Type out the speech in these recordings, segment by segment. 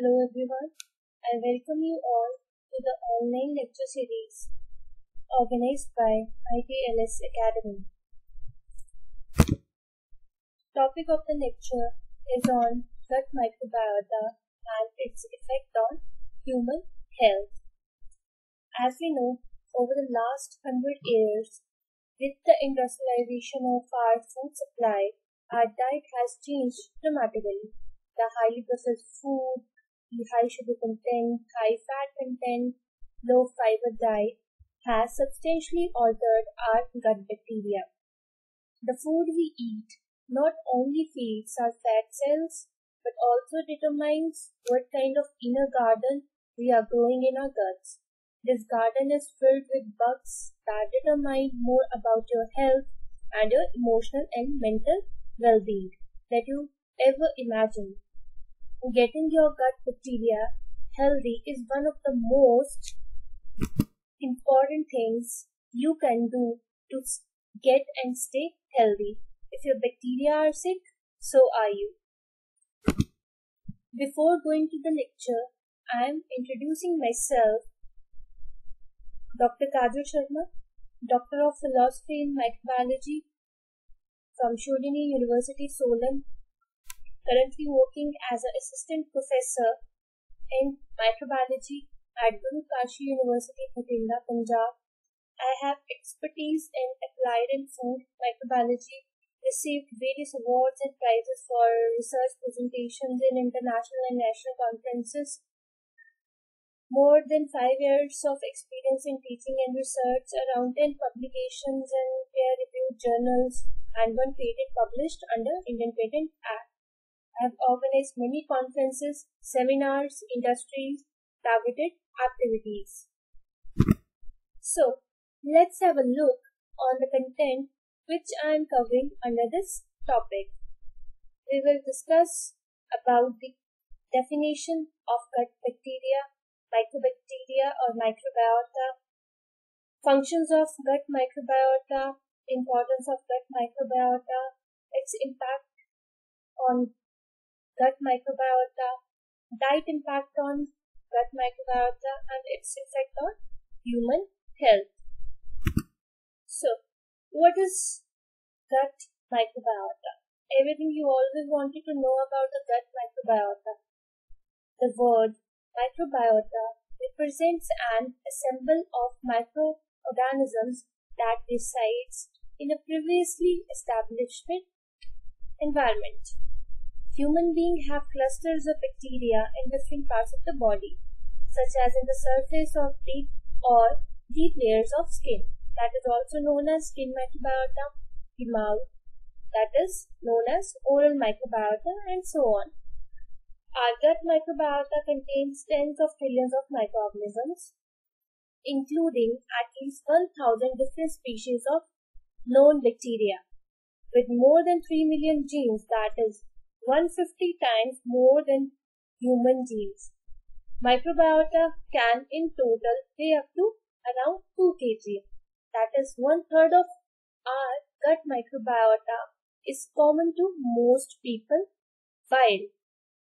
Hello everyone, I welcome you all to the online lecture series organized by ITLS Academy. Topic of the lecture is on gut microbiota and its effect on human health. As we know, over the last 100 years, with the industrialization of our food supply, our diet has changed dramatically. The highly processed food, the high sugar content, high fat content, low fiber diet has substantially altered our gut bacteria. The food we eat not only feeds our fat cells but also determines what kind of inner garden we are growing in our guts. This garden is filled with bugs that determine more about your health and your emotional and mental well-being that you ever imagine. Getting your gut bacteria healthy is one of the most important things you can do to get and stay healthy. If your bacteria are sick, so are you. Before going to the lecture, I am introducing myself. Dr. Kajur Sharma, Doctor of Philosophy in Microbiology from Shodini University, Solan. Currently working as an assistant professor in microbiology at Guru Kashi University, Bhatinda, Punjab. I have expertise in applied and food microbiology, received various awards and prizes for research presentations in international and national conferences. More than 5 years of experience in teaching and research, around 10 publications in peer-reviewed journals, and one patent published under Indian Patent Act. I have organized many conferences, seminars, industries, targeted activities. So, let's have a look on the content which I am covering under this topic. We will discuss about the definition of gut bacteria, microbacteria or microbiota, functions of gut microbiota, importance of gut microbiota, its impact on gut microbiota, diet impact on gut microbiota and its effect on human health. So, what is gut microbiota? Everything you always wanted to know about the gut microbiota. The word microbiota represents an ensemble of microorganisms that resides in a previously established environment. Human beings have clusters of bacteria in different parts of the body, such as in the surface of deep or deep layers of skin, that is also known as skin microbiota, the mouth, that is known as oral microbiota, and so on. Our gut microbiota contains tens of trillions of microorganisms, including at least 1,000 different species of known bacteria, with more than 3 million genes, that is 150 times more than human genes. Microbiota can in total weigh up to around 2 kg. That is 1/3 of our gut microbiota is common to most people, while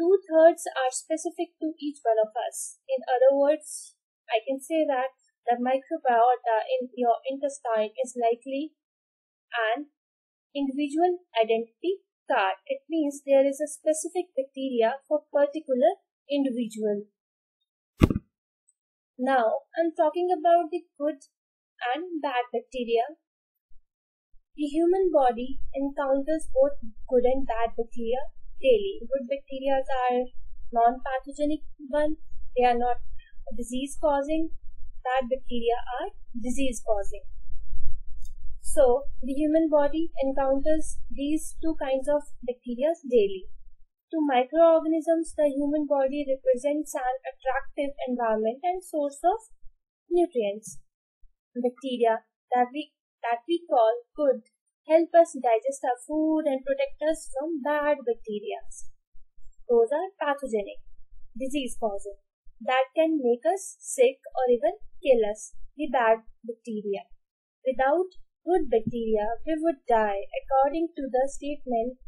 2/3 are specific to each one of us. In other words, I can say that the microbiota in your intestine is likely an individual identity card. It means there is a specific bacteria for particular individual. Now, I'm talking about the good and bad bacteria. The human body encounters both good and bad bacteria daily. Good bacteria are non-pathogenic ones. They are not disease-causing. Bad bacteria are disease-causing. So, the human body encounters these two kinds of bacteria daily. To microorganisms, the human body represents an attractive environment and source of nutrients. Bacteria that we call good help us digest our food and protect us from bad bacteria. Those are pathogenic, disease-causing, that can make us sick or even kill us, the bad bacteria. Without good bacteria, we would die, according to the statement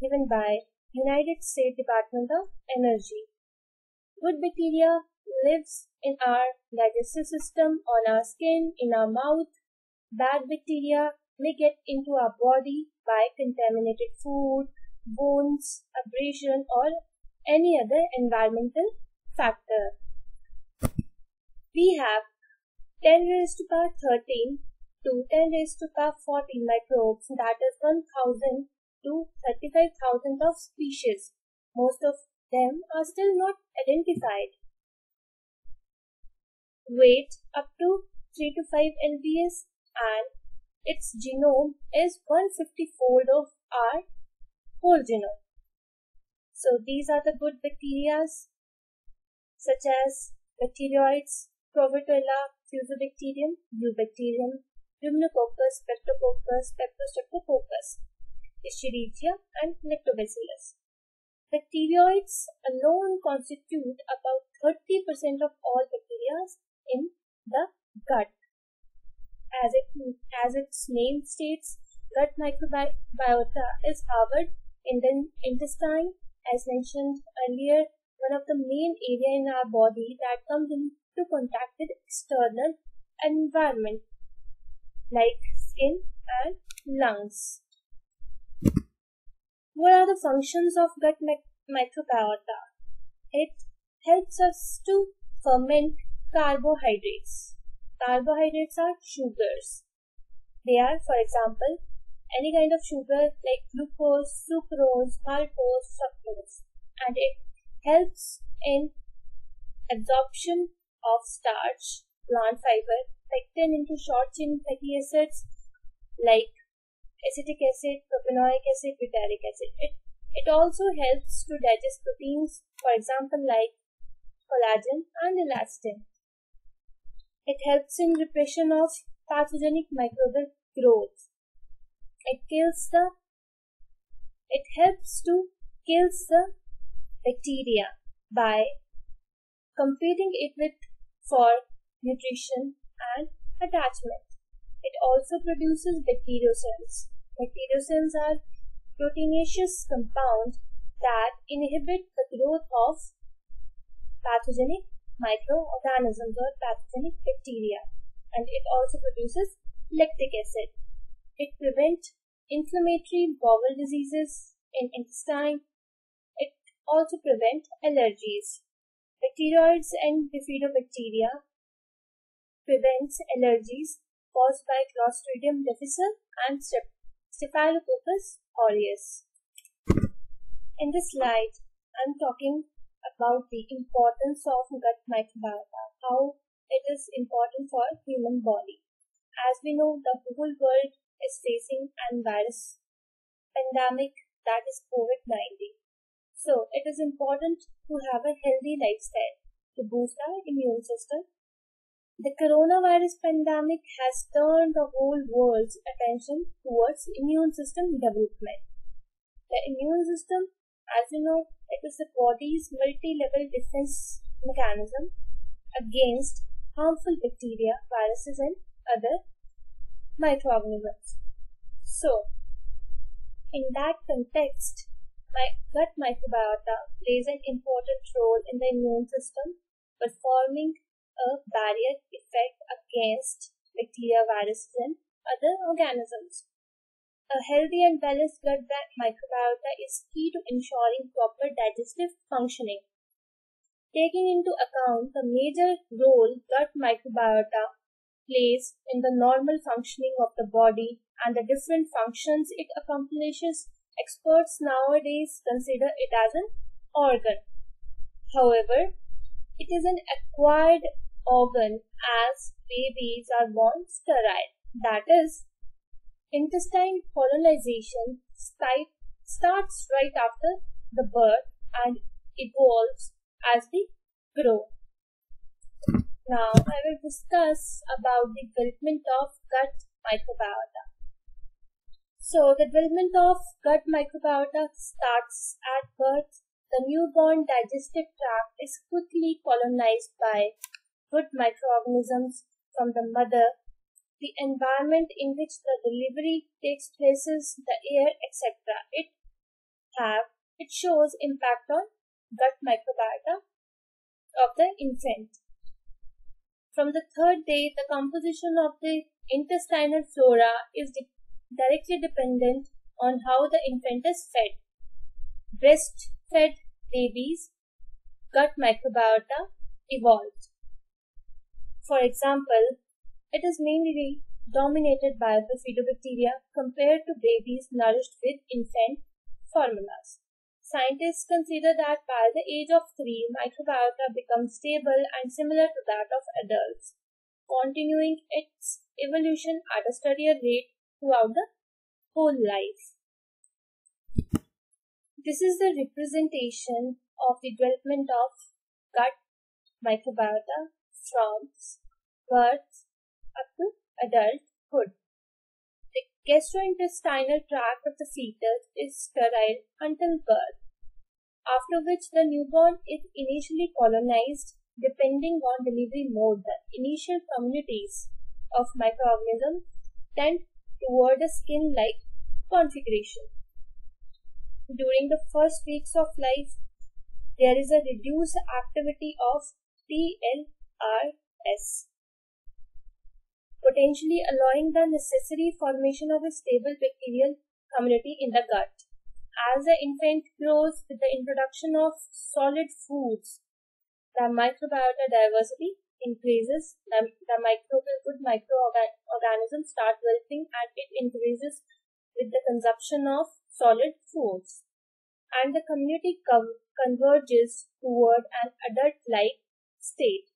given by United States Department of Energy. Good bacteria lives in our digestive system, on our skin, in our mouth. Bad bacteria may get into our body by contaminated food, wounds, abrasion, or any other environmental factor. We have 10 raised to power 13 to 10 raised to power 14 microbes, that is 1,000 to 35,000 of species. Most of them are still not identified. Weight up to 3 to 5 lbs and its genome is 150-fold of our whole genome. So these are the good bacteria such as Bacteroides, Prevotella, Fusobacterium, Bifidobacterium, Ruminococcus, Peptococcus, Streptococcus, Escherichia, and Nectobacillus. Bacteroides alone constitute about 30% of all bacteria in the gut. As its name states, gut microbiota is harbored in the intestine. As mentioned earlier, one of the main area in our body that comes into contact with external environment like skin and lungs. What are the functions of gut microbiota? It helps us to ferment carbohydrates. Carbohydrates are sugars. They are, for example, any kind of sugar like glucose, sucrose, maltose, fructose, and it helps in absorption of starch, plant fiber, pectin into short chain fatty acids like acetic acid, propanoic acid, butyric acid. It also helps to digest proteins, for example, like collagen and elastin. It helps in repression of pathogenic microbial growth. It helps to kill the bacteria by competing it with for nutrition and attachment. It also produces bacteriocins. Bacteriocins are proteinaceous compounds that inhibit the growth of pathogenic microorganisms or pathogenic bacteria, and it also produces lactic acid. It prevents inflammatory bowel diseases in intestine. Also prevent allergies. Bacteroids and bifidobacteria prevents allergies caused by Clostridium difficile and Staphylococcus aureus. In this slide, I'm talking about the importance of gut microbiota, how it is important for human body. As we know, the whole world is facing an virus pandemic, that is COVID-19. So, it is important to have a healthy lifestyle to boost our immune system. The coronavirus pandemic has turned the whole world's attention towards immune system development. The immune system, as you know, it is the body's multi-level defense mechanism against harmful bacteria, viruses and other microorganisms. So, in that context, gut microbiota plays an important role in the immune system, performing a barrier effect against bacteria, viruses, and other organisms. A healthy and balanced gut microbiota is key to ensuring proper digestive functioning. Taking into account the major role gut microbiota plays in the normal functioning of the body and the different functions it accomplishes, experts nowadays consider it as an organ. However, it is an acquired organ as babies are born sterile. That is, intestine colonization starts right after the birth and evolves as we grow. Now, I will discuss about the development of gut microbiota. So, the development of gut microbiota starts at birth. The newborn digestive tract is quickly colonized by good microorganisms from the mother. The environment in which the delivery takes place, the air, etc. It shows impact on gut microbiota of the infant. From the third day, the composition of the intestinal flora is directly dependent on how the infant is fed. Breastfed babies' gut microbiota evolved. For example, it is mainly dominated by bifidobacteria compared to babies nourished with infant formulas. Scientists consider that by the age of 3, microbiota becomes stable and similar to that of adults, continuing its evolution at a steady rate throughout the whole life. This is the representation of the development of gut microbiota from birth up to adulthood. The gastrointestinal tract of the fetus is sterile until birth, after which the newborn is initially colonized depending on delivery mode. The initial communities of microorganisms tend toward a skin-like configuration. During the first weeks of life, there is a reduced activity of TLRS, potentially allowing the necessary formation of a stable bacterial community in the gut. As the infant grows with the introduction of solid foods, the microbiota diversity increases. Good microorganisms start developing, and it increases with the consumption of solid foods. And the community converges toward an adult-like state.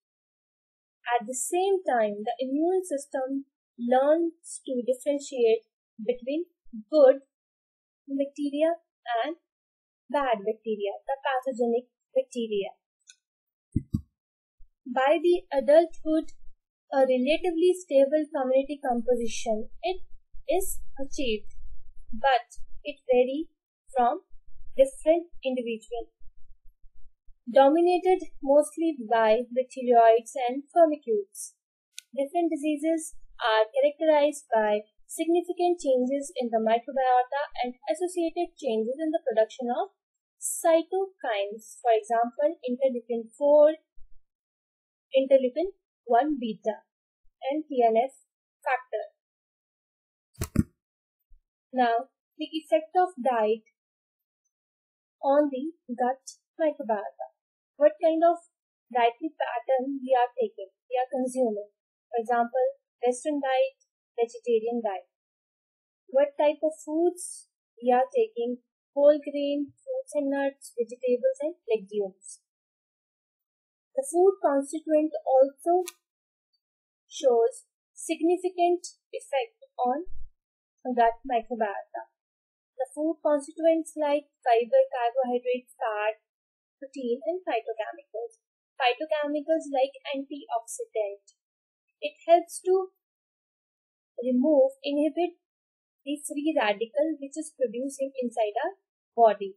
At the same time, the immune system learns to differentiate between good bacteria and bad bacteria, the pathogenic bacteria. By the adulthood, a relatively stable community composition is achieved, but it varies from different individuals, dominated mostly by bacteroids and firmicutes. Different diseases are characterized by significant changes in the microbiota and associated changes in the production of cytokines, for example, interleukin-4, interleukin-1 beta, and TNF factor. Now, the effect of diet on the gut microbiota. What kind of dietary pattern we are taking, we are consuming. For example, Western diet, vegetarian diet. What type of foods we are taking? Whole grain, fruits and nuts, vegetables and legumes. The food constituent also shows significant effect on gut microbiota. The food constituents like fiber, carbohydrate, fat, protein and phytochemicals. Phytochemicals like antioxidant. It helps to inhibit the free radical which is producing inside our body.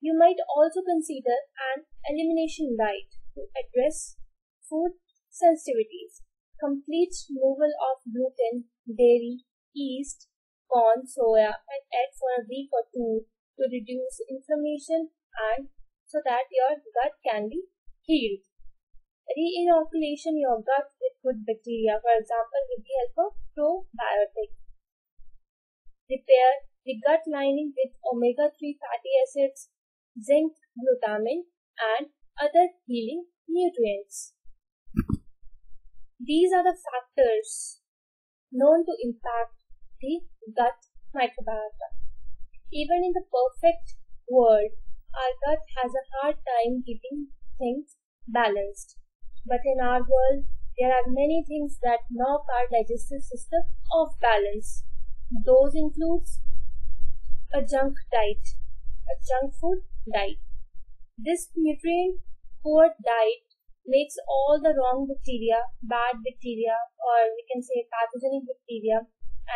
You might also consider an elimination diet to address food sensitivities. Complete removal of gluten, dairy, yeast, corn, soya and egg for a week or two to reduce inflammation and so that your gut can be healed. Re-inoculation your gut with good bacteria, for example, with the help of probiotics. Repair the gut lining with omega-3 fatty acids, zinc, glutamine, and other healing nutrients. These are the factors known to impact the gut microbiota. Even in the perfect world, our gut has a hard time keeping things balanced. But in our world, there are many things that knock our digestive system off balance. Those include a junk food diet. This nutrient-poor diet makes all the wrong bacteria, bad bacteria, or we can say pathogenic bacteria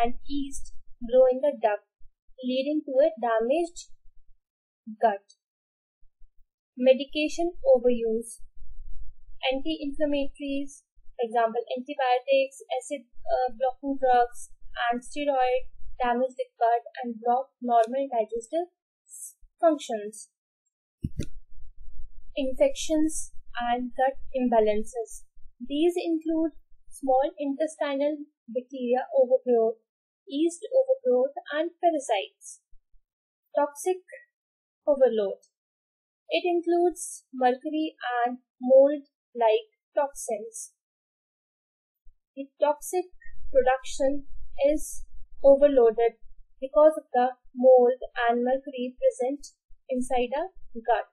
and yeast grow in the gut, leading to a damaged gut. Medication overuse, anti-inflammatories, for example antibiotics, acid-blocking drugs, and steroids damage the gut and block normal digestive functions. infections, and gut imbalances. These include small intestinal bacteria overgrowth, yeast overgrowth, and parasites. Toxic overload. It includes mercury and mold-like toxins. The toxic production is overloaded because of the mold and mercury present inside our gut.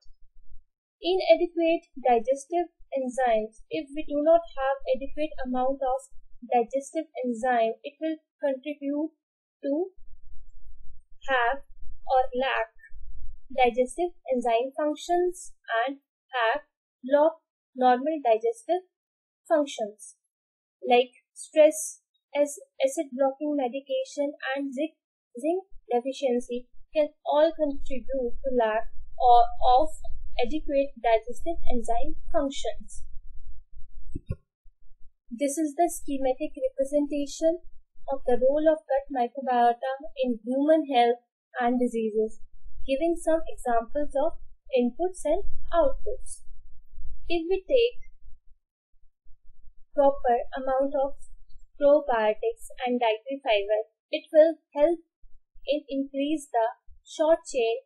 Inadequate digestive enzymes. If we do not have adequate amount of digestive enzyme, it will contribute to have or lack digestive enzyme functions and have normal digestive functions like stress, acid blocking medication, and zinc deficiency can all contribute to lack of adequate digestive enzyme functions. This is the schematic representation of the role of gut microbiota in human health and diseases, giving some examples of inputs and outputs. If we take proper amount of probiotics and dietary fiber, it will help in increase the short chain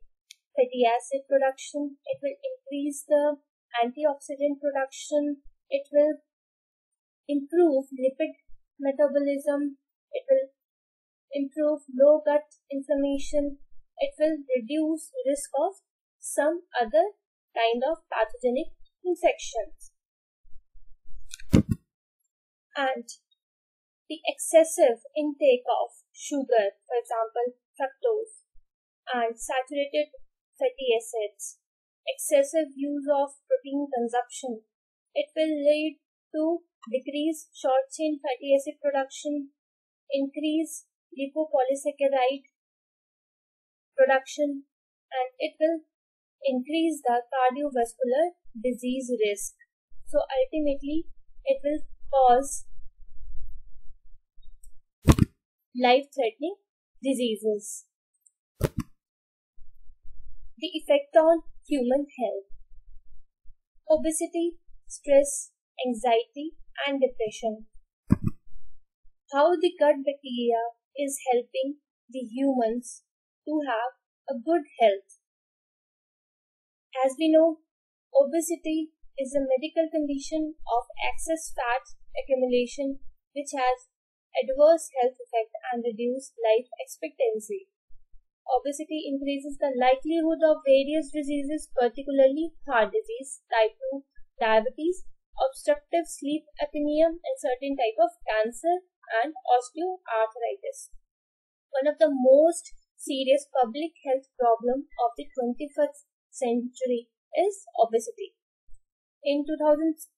fatty acid production, it will increase the antioxidant production, it will improve lipid metabolism, it will improve low gut inflammation, it will reduce risk of some other kind of pathogenic infections. And the excessive intake of sugar, for example fructose, and saturated fatty acids, excessive use of protein consumption, it will lead to decrease short chain fatty acid production, increase lipopolysaccharide production, and it will increase the cardiovascular disease risk. So ultimately it will cause life-threatening diseases. The effect on human health. Obesity, stress, anxiety, and depression. How the gut bacteria is helping the humans to have a good health. As we know, obesity is a medical condition of excess fat accumulation which has adverse health effect and reduced life expectancy. Obesity increases the likelihood of various diseases, particularly heart disease, type 2 diabetes, obstructive sleep apnea, and certain type of cancer and osteoarthritis. One of the most serious public health problem of the 21st century is obesity. In 2030,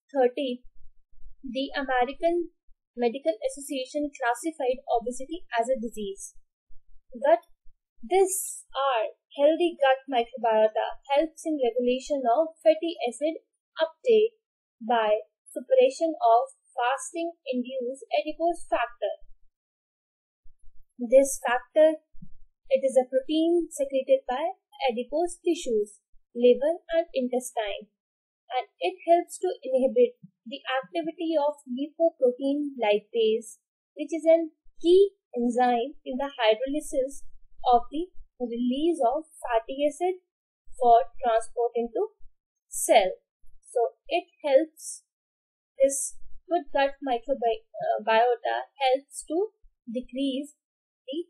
the American Medical Association classified obesity as a disease. But this our healthy gut microbiota helps in regulation of fatty acid uptake by suppression of fasting-induced adipose factor. This factor, it is a protein secreted by adipose tissues, liver, and intestine, and it helps to inhibit the activity of lipoprotein lipase, which is a key enzyme in the hydrolysis of the release of fatty acid for transport into cell. So it helps, this good gut microbiota helps to decrease the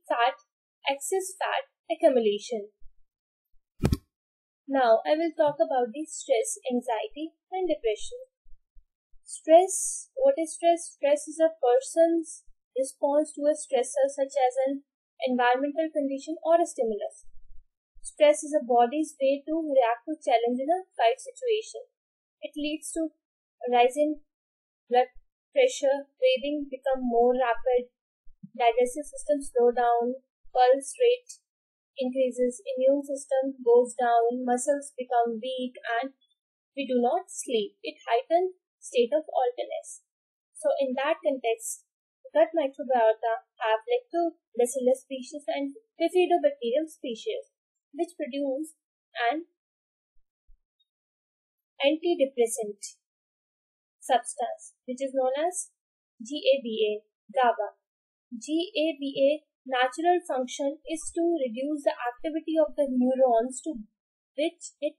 excess fat accumulation. Now I will talk about the stress, anxiety, and depression. Stress. What is stress? Stress is a person's response to a stressor such as an environmental condition or a stimulus. Stress is a body's way to react to challenge in a fight situation. It leads to rising blood pressure, breathing become more rapid, digestive system slow down, pulse rate increases, immune system goes down, muscles become weak, and we do not sleep. It heightens state of alertness. So in that context, gut microbiota have lactobacillus species and bifidobacterium species, which produce an antidepressant substance which is known as GABA, GABA. GABA natural function is to reduce the activity of the neurons to which it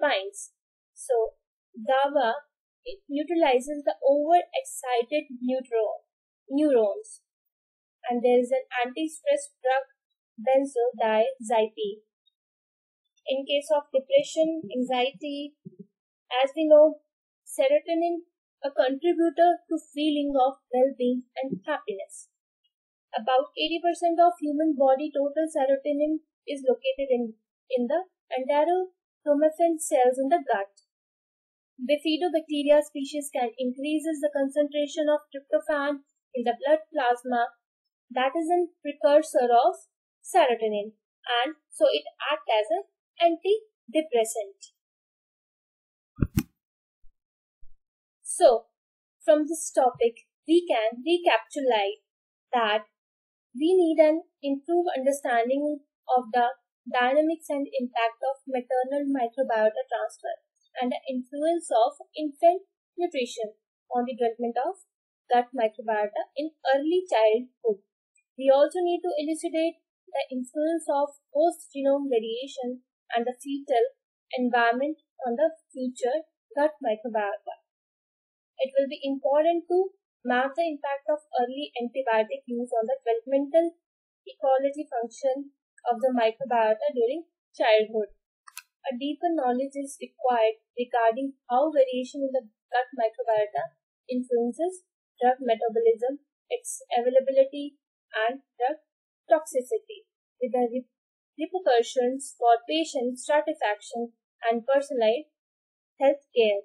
binds. So GABA, it neutralizes the overexcited neurons. And there is an anti-stress drug benzodiazepine. In case of depression, anxiety, as we know, serotonin, a contributor to feeling of well-being and happiness. About 80% of human body total serotonin is located in the enterochromaffin cells in the gut. Bifidobacteria species can increase the concentration of tryptophan in the blood plasma, that is a precursor of serotonin, and so it acts as an antidepressant. So, from this topic, we can recapitulate that we need an improved understanding of the dynamics and impact of maternal microbiota transfer and the influence of infant nutrition on the development of gut microbiota in early childhood. We also need to elucidate the influence of host genome variation and the fetal environment on the future gut microbiota. It will be important to map the impact of early antibiotic use on the developmental ecology function of the microbiota during childhood. A deeper knowledge is required regarding how variation in the gut microbiota influences drug metabolism, its availability, and drug toxicity, with the repercussions for patient satisfaction and personalized health care.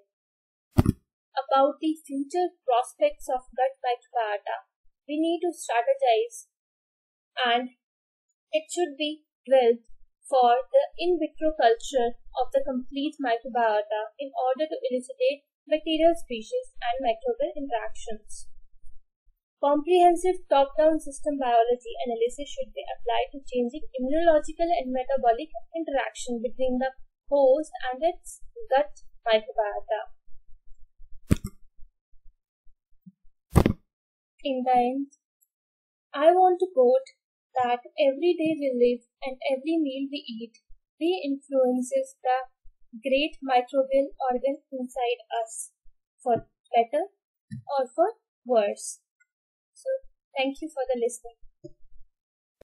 About the future prospects of gut microbiota, we need to strategize, and it should be developed for the in vitro culture of the complete microbiota in order to elucidate bacterial species and microbial interactions. Comprehensive top-down system biology analysis should be applied to changing immunological and metabolic interaction between the host and its gut microbiota. In the end, I want to quote that every day we live and every meal we eat, we influences the great microbial organ inside us, for better or for worse. So, thank you for the listening.